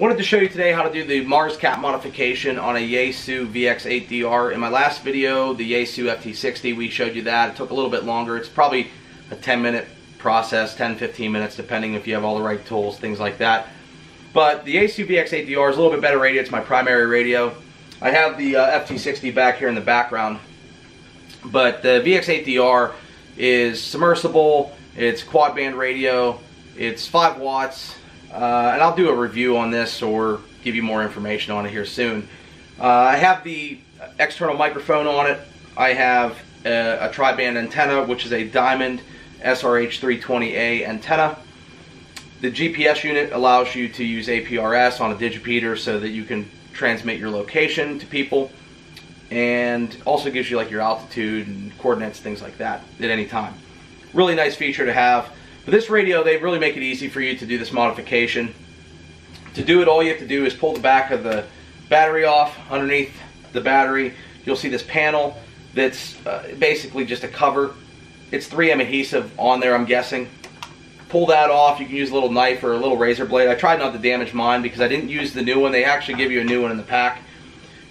Wanted to show you today how to do the MARS cap modification on a Yaesu VX8DR. In my last video, the Yaesu FT60, we showed you that. It took a little bit longer. It's probably a 10-minute process, 10-15 minutes, depending if you have all the right tools, things like that. But the Yaesu VX8DR is a little bit better radio. It's my primary radio. I have the FT60 back here in the background. But the VX8DR is submersible. It's quad band radio. It's 5 watts. And I'll do a review on this or give you more information on it here soon. I have the external microphone on it. I have a tri-band antenna, which is a Diamond SRH320A antenna. The GPS unit allows you to use APRS on a digipeater so that you can transmit your location to people, and also gives you like your altitude and coordinates, things like that, at any time. Really nice feature to have. But this radio, they really make it easy for you to do this modification. To do it, all you have to do is pull the back of the battery off. Underneath the battery, you'll see this panel that's basically just a cover. It's 3M adhesive on there, I'm guessing. Pull that off. You can use a little knife or a little razor blade. I tried not to damage mine because I didn't use the new one. They actually give you a new one in the pack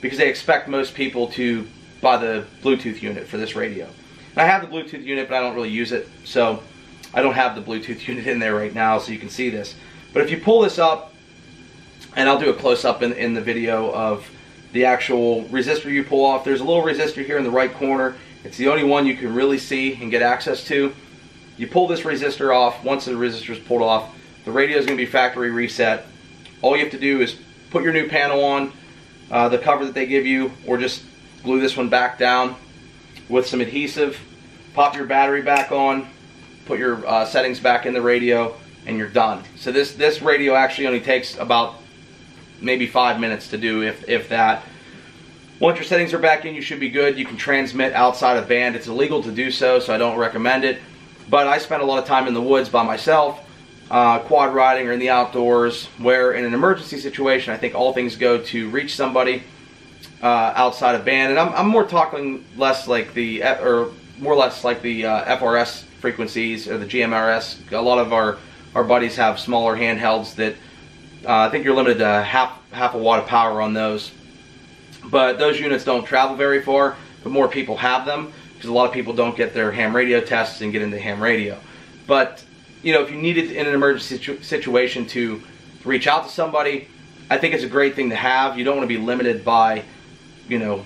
because they expect most people to buy the Bluetooth unit for this radio. And I have the Bluetooth unit, but I don't really use it, so I don't have the Bluetooth unit in there right now, so you can see this. But if you pull this up, and I'll do a close-up in the video of the actual resistor you pull off. There's a little resistor here in the right corner. It's the only one you can really see and get access to. You pull this resistor off. Once the resistor is pulled off, the radio is going to be factory reset. All you have to do is put your new panel on, the cover that they give you, or just glue this one back down with some adhesive. Pop your battery back on. Put your settings back in the radio, and you're done. So this radio actually only takes about maybe 5 minutes to do, if that. Once your settings are back in, you should be good. You can transmit outside of band. It's illegal to do so, so I don't recommend it. But I spent a lot of time in the woods by myself, quad riding or in the outdoors, where in an emergency situation, I think all things go to reach somebody outside of band. And I'm more talking less like the FRS frequencies or the GMRS. A lot of our buddies have smaller handhelds that I think you're limited to half a watt of power on those. But those units don't travel very far, but more people have them because a lot of people don't get their ham radio tests and get into ham radio. But you know, if you need it in an emergency situation to reach out to somebody, I think it's a great thing to have. You don't want to be limited by, you know,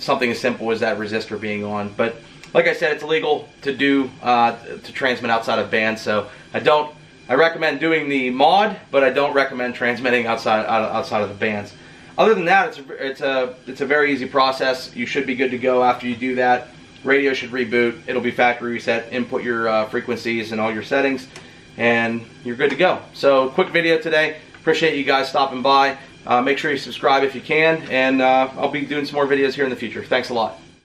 something as simple as that resistor being on. But like I said, it's illegal to do to transmit outside of band, so I recommend doing the mod, but I don't recommend transmitting outside of the bands. Other than that, it's a very easy process. You should be good to go after you do that. Radio should reboot. It'll be factory reset. Input your frequencies and all your settings, and you're good to go. So quick video today. Appreciate you guys stopping by. Make sure you subscribe if you can, and I'll be doing some more videos here in the future. Thanks a lot.